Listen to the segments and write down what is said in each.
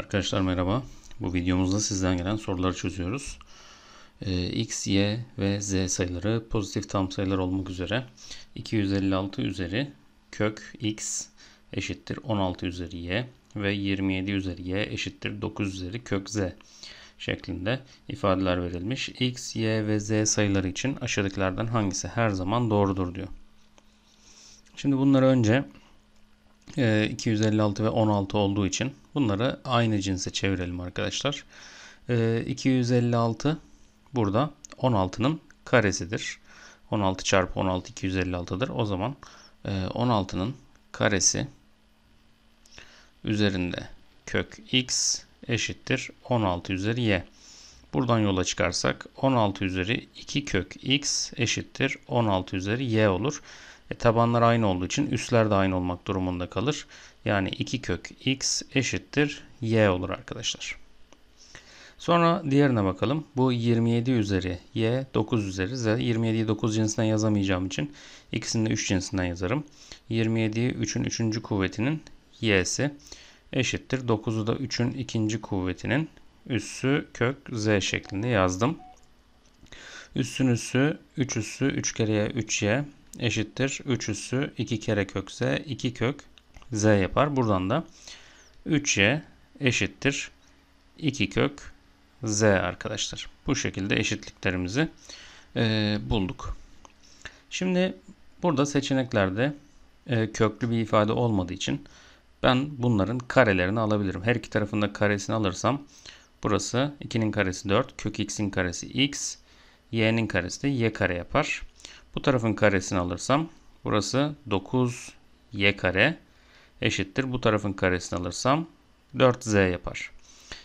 Arkadaşlar merhaba. Bu videomuzda sizden gelen soruları çözüyoruz. X, Y ve Z sayıları pozitif tam sayılar olmak üzere 256 üzeri kök X eşittir 16 üzeri Y ve 27 üzeri Y eşittir 9 üzeri kök Z şeklinde ifadeler verilmiş. X, Y ve Z sayıları için aşağıdakilerden hangisi her zaman doğrudur diyor. Şimdi bunları önce 256 ve 16 olduğu için bunları aynı cinse çevirelim arkadaşlar. 256 burada 16'nın karesidir. 16 çarpı 16 256'dır. O zaman 16'nın karesi üzerinde kök x eşittir 16 üzeri y. Buradan yola çıkarsak 16 üzeri 2 kök x eşittir 16 üzeri y olur. Tabanlar aynı olduğu için üstler de aynı olmak durumunda kalır. Yani 2 kök x eşittir y olur arkadaşlar. Sonra diğerine bakalım. Bu 27 üzeri y 9 üzeri z. 27'yi 9 cinsinden yazamayacağım için ikisini de 3 cinsinden yazarım. 27'yi 3'ün 3. kuvvetinin y'si eşittir 9'u da 3'ün 2. kuvvetinin üssü kök z şeklinde yazdım. Üssün üssü 3 üssü 3 kere y 3y eşittir 3 üssü 2 kere kök z 2 kök z yapar. Buradan da 3y eşittir 2 kök z arkadaşlar. Bu şekilde eşitliklerimizi bulduk. Şimdi burada seçeneklerde köklü bir ifade olmadığı için ben bunların karelerini alabilirim. Her iki tarafında karesini alırsam burası 2'nin karesi 4, kök x'in karesi x, y'nin karesi de y kare yapar. Bu tarafın karesini alırsam burası 9y kare eşittir. Bu tarafın karesini alırsam 4z yapar.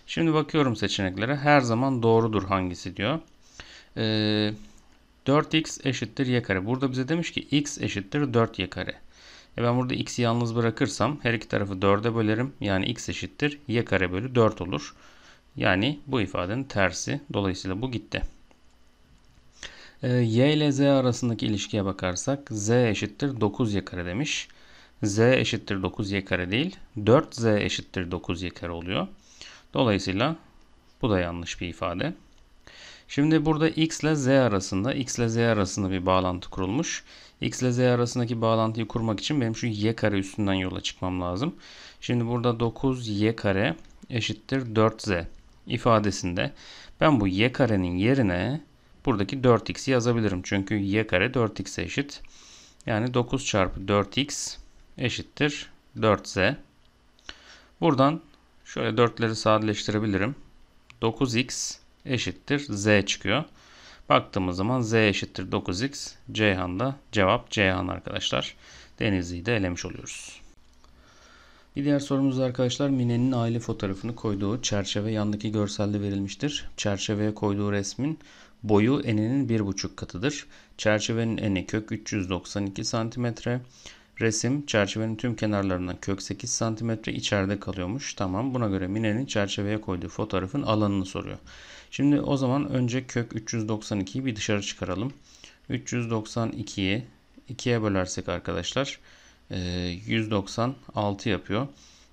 Şimdi bakıyorum seçeneklere. Her zaman doğrudur hangisi diyor. 4x eşittir y kare. Burada bize demiş ki x eşittir 4y kare. Ben burada x'i yalnız bırakırsam her iki tarafı 4'e bölerim. Yani x eşittir y kare bölü 4 olur. Yani bu ifadenin tersi. Dolayısıyla bu gitti. Y ile z arasındaki ilişkiye bakarsak z eşittir 9y kare demiş. Z eşittir 9y kare değil. 4z eşittir 9y kare oluyor. Dolayısıyla bu da yanlış bir ifade. Şimdi burada x ile z arasında bir bağlantı kurulmuş. X ile z arasındaki bağlantıyı kurmak için benim şu y kare üstünden yola çıkmam lazım. Şimdi burada 9y kare eşittir 4z ifadesinde ben bu y karenin yerine buradaki 4x'i yazabilirim. Çünkü y kare 4x'e eşit. Yani 9 çarpı 4x eşittir 4z. Buradan şöyle 4'leri sadeleştirebilirim. 9x eşittir z çıkıyor. Baktığımız zaman z eşittir 9x. Ceyhan'da cevap Ceyhan arkadaşlar. Denizli'yi de elemiş oluyoruz. Bir diğer sorumuz arkadaşlar, Mine'nin aile fotoğrafını koyduğu çerçeve yandaki görselde verilmiştir. Çerçeveye koyduğu resmin boyu eninin 1,5 katıdır. Çerçevenin eni kök 392 cm. Resim çerçevenin tüm kenarlarından kök 8 cm içeride kalıyormuş. Tamam, buna göre Mine'nin çerçeveye koyduğu fotoğrafın alanını soruyor. Şimdi o zaman önce kök 392'yi bir dışarı çıkaralım. 392'yi 2'ye bölersek arkadaşlar 196 yapıyor.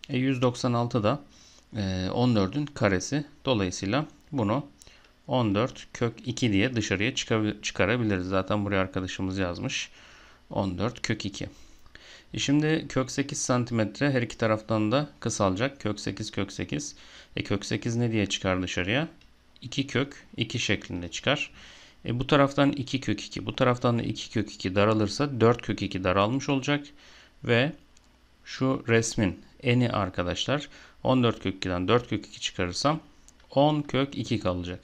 196 da 14'ün karesi. Dolayısıyla bunu 14 kök 2 diye dışarıya çıkarabiliriz. Zaten buraya arkadaşımız yazmış. 14 kök 2. Şimdi kök 8 cm her iki taraftan da kısalacak. Kök 8 kök 8. Kök 8 ne diye çıkar dışarıya? 2 kök 2 şeklinde çıkar. Bu taraftan 2 kök 2. Bu taraftan da 2 kök 2 daralırsa 4 kök 2 daralmış olacak. Ve şu resmin eni arkadaşlar 14 kök 2'den 4 kök 2 çıkarırsam 10 kök 2 kalacak.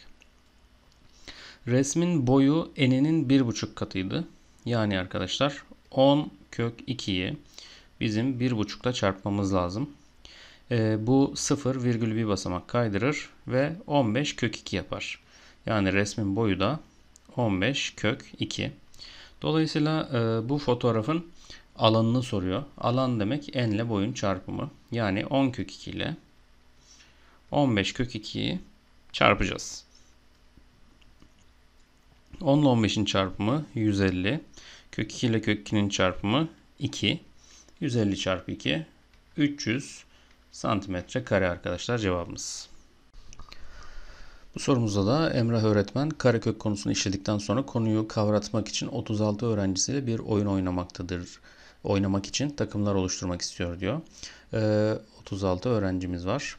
Resmin boyu eninin 1,5 katıydı. Yani arkadaşlar 10 kök 2'yi bizim 1,5'la çarpmamız lazım. Bu 0 virgül bir basamak kaydırır ve 15 kök 2 yapar. Yani resmin boyu da 15 kök 2. Dolayısıyla bu fotoğrafın alanını soruyor. Alan demek en ile boyun çarpımı. Yani 10 kök 2 ile 15 kök 2'yi çarpacağız. 10 ile 15'in çarpımı 150. Kök 2 ile kök 2'nin çarpımı 2. 150 çarpı 2. 300 santimetre kare arkadaşlar cevabımız. Bu sorumuzda da Emrah öğretmen karekök konusunu işledikten sonra konuyu kavratmak için 36 öğrencisiyle bir oyun oynamak için takımlar oluşturmak istiyor diyor. 36 öğrencimiz var.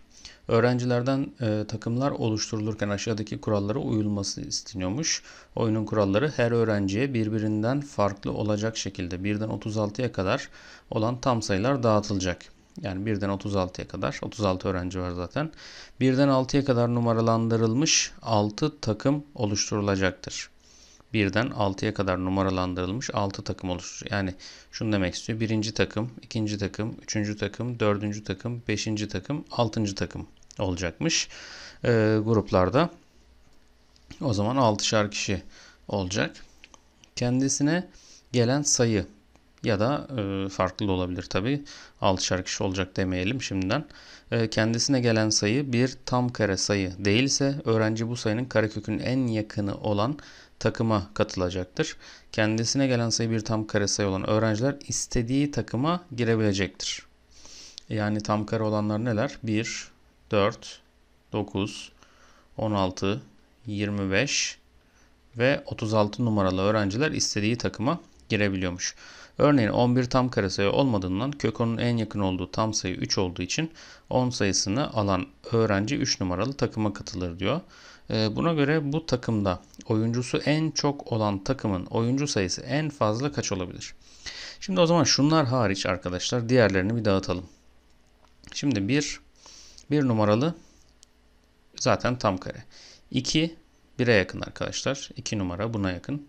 Öğrencilerden takımlar oluşturulurken aşağıdaki kurallara uyulması isteniyormuş. Oyunun kuralları her öğrenciye birbirinden farklı olacak şekilde 1'den 36'ya kadar olan tam sayılar dağıtılacak. Yani 1'den 36'ya kadar 36 öğrenci var zaten. 1'den 6'ya kadar numaralandırılmış 6 takım oluşturulacaktır. 1'den 6'ya kadar numaralandırılmış 6 takım oluşturur. Yani şunu demek istiyor. 1. takım, 2. takım, 3. takım, 4. takım, 5. takım, 6. takım olacakmış gruplarda. O zaman 6'şar kişi olacak. Kendisine gelen sayı ya da farklı da olabilir tabii. 6'şar kişi olacak demeyelim şimdiden. Kendisine gelen sayı bir tam kare sayı değilse öğrenci bu sayının karekökünün en yakını olan takıma katılacaktır. Kendisine gelen sayı bir tam kare sayı olan öğrenciler istediği takıma girebilecektir. Yani tam kare olanlar neler? 1, 4, 9, 16, 25 ve 36 numaralı öğrenciler istediği takıma girebiliyormuş. Örneğin 11 tam kare sayı olmadığından kök onun en yakın olduğu tam sayı 3 olduğu için 10 sayısını alan öğrenci 3 numaralı takıma katılır diyor. Buna göre bu takımda oyuncusu en çok olan takımın oyuncu sayısı en fazla kaç olabilir? Şimdi o zaman şunlar hariç arkadaşlar diğerlerini bir dağıtalım. Şimdi 1 numaralı zaten tam kare. 2 1'e yakın arkadaşlar. 2 numara buna yakın.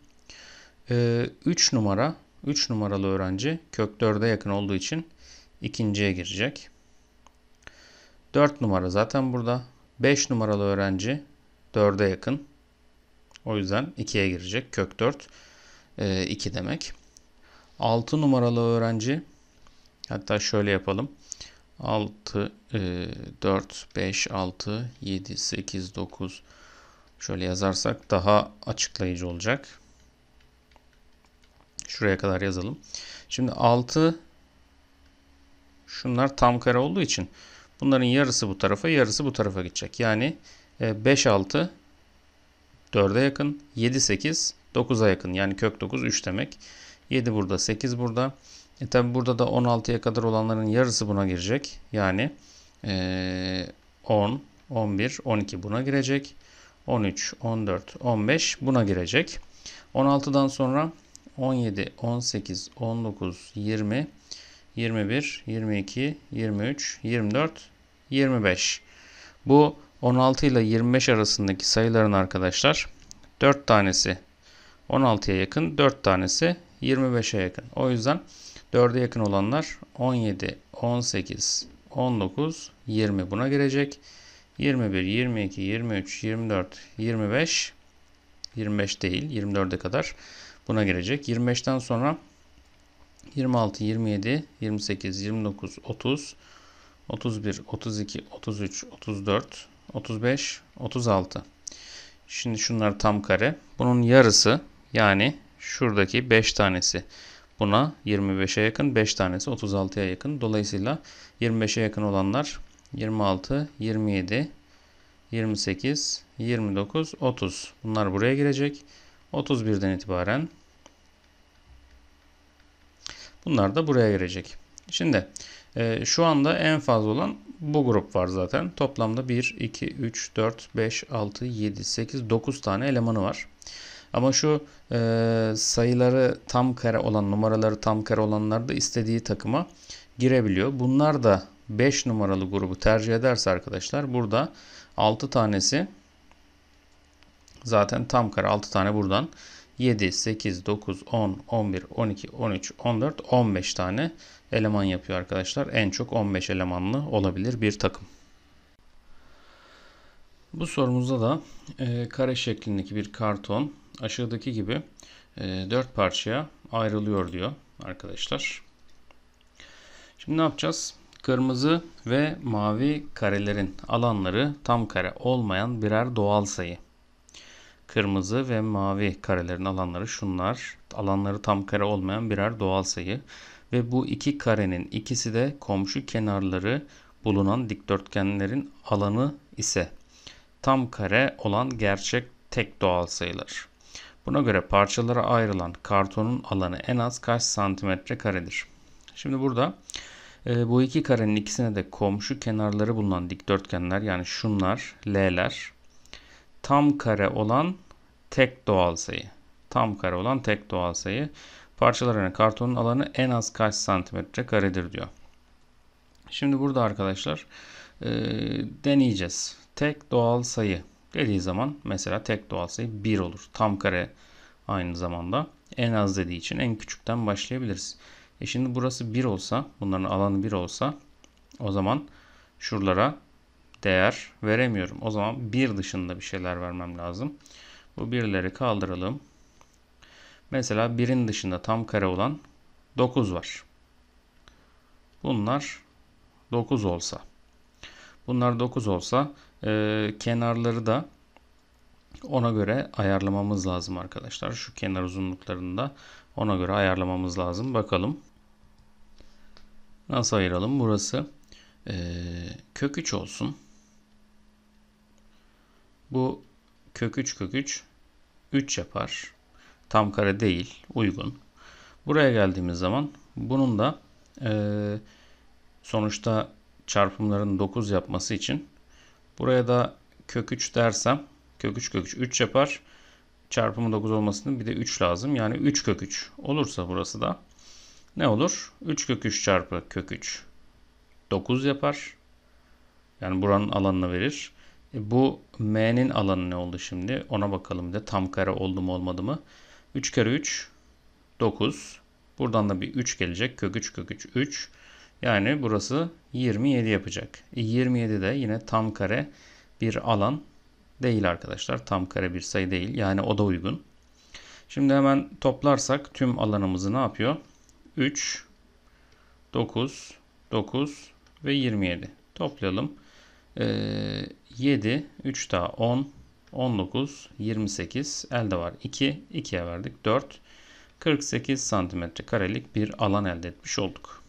3 numaralı öğrenci kök 4'e yakın olduğu için ikinciye girecek. 4 numara zaten burada. 5 numaralı öğrenci 4'e yakın. O yüzden 2'ye girecek. Kök 4 2 demek. 6 numaralı öğrenci, hatta şöyle yapalım. 6 4 5 6 7 8 9 şöyle yazarsak daha açıklayıcı olacak. Şuraya kadar yazalım. Şimdi 6 şunlar tam kare olduğu için bunların yarısı bu tarafa, yarısı bu tarafa gidecek. Yani 5 6 4'e yakın, 7 8 9'a yakın. Yani kök 9 3 demek. 7 burada, 8 burada. Tabi burada da 16'ya kadar olanların yarısı buna girecek. Yani 10 11 12 buna girecek. 13 14 15 buna girecek. 16'dan sonra 17, 18, 19, 20, 21, 22, 23, 24, 25. Bu 16 ile 25 arasındaki sayıların arkadaşlar 4 tanesi 16'ya yakın, 4 tanesi 25'e yakın. O yüzden 4'e yakın olanlar 17, 18, 19, 20 buna girecek. 21, 22, 23, 24, 25, 25 değil 24'e kadar. Buna girecek. 25'ten sonra 26, 27, 28, 29, 30, 31, 32, 33, 34, 35, 36. Şimdi şunlar tam kare. Bunun yarısı yani şuradaki 5 tanesi buna 25'e yakın, 5 tanesi 36'ya yakın. Dolayısıyla 25'e yakın olanlar 26, 27, 28, 29, 30. Bunlar buraya girecek. 31'den itibaren bunlar da buraya girecek. Şimdi şu anda en fazla olan bu grup var zaten. Toplamda 1, 2, 3, 4, 5, 6, 7, 8, 9 tane elemanı var. Ama şu sayıları tam kare olan, numaraları tam kare olanlar da istediği takıma girebiliyor. Bunlar da 5 numaralı grubu tercih ederse arkadaşlar burada 6 tanesi zaten tam kare 6 tane buradan 7, 8, 9, 10, 11, 12, 13, 14, 15 tane eleman yapıyor arkadaşlar. En çok 15 elemanlı olabilir bir takım. Bu sorumuzda da kare şeklindeki bir karton aşağıdaki gibi 4 parçaya ayrılıyor diyor arkadaşlar. Şimdi ne yapacağız? Kırmızı ve mavi karelerin alanları tam kare olmayan birer doğal sayı. Kırmızı ve mavi karelerin alanları şunlar. Alanları tam kare olmayan birer doğal sayı. Ve bu iki karenin ikisi de komşu kenarları bulunan dikdörtgenlerin alanı ise tam kare olan gerçek tek doğal sayılar. Buna göre parçalara ayrılan kartonun alanı en az kaç santimetre karedir? Şimdi burada bu iki karenin ikisine de komşu kenarları bulunan dikdörtgenler, yani şunlar L'ler, tam kare olan tek doğal sayı. Tam kare olan tek doğal sayı. Parçalarına kartonun alanı en az kaç santimetre karedir diyor. Şimdi burada arkadaşlar deneyeceğiz. Tek doğal sayı dediği zaman mesela tek doğal sayı 1 olur. Tam kare aynı zamanda en az dediği için en küçükten başlayabiliriz. Şimdi burası 1 olsa, bunların alanı 1 olsa, o zaman şuralara değer veremiyorum. O zaman 1 dışında bir şeyler vermem lazım. Bu 1'leri kaldıralım. Mesela 1'in dışında tam kare olan 9 var. Bunlar 9 olsa. Bunlar 9 olsa kenarları da ona göre ayarlamamız lazım arkadaşlar. Şu kenar uzunluklarını da ona göre ayarlamamız lazım. Bakalım nasıl ayıralım? Burası kök 3 olsun. Bu kök 3 3 yapar. Tam kare değil, uygun. Buraya geldiğimiz zaman bunun da sonuçta çarpımların 9 yapması için buraya da kök 3 dersem kök 3 3 yapar. Çarpımı 9 olmasının bir de 3 lazım. Yani 3 kök 3 olursa burası da ne olur? 3 kök 3 çarpı kök 3 9 yapar. Yani buranın alanını verir. Bu m'nin alanı ne oldu şimdi? Ona bakalım da tam kare oldu mu olmadı mı? 3 kere 3 9. Buradan da bir 3 gelecek. Kök 3 kök 3 3. Yani burası 27 yapacak. 27 de yine tam kare bir alan değil arkadaşlar. Tam kare bir sayı değil. Yani o da uygun. Şimdi hemen toplarsak tüm alanımızı ne yapıyor? 3, 9, 9 ve 27. Toplayalım. 7, 3 daha 10, 19, 28. Elde var 2, 2'ye verdik 4. 48 santimetre karelik bir alan elde etmiş olduk.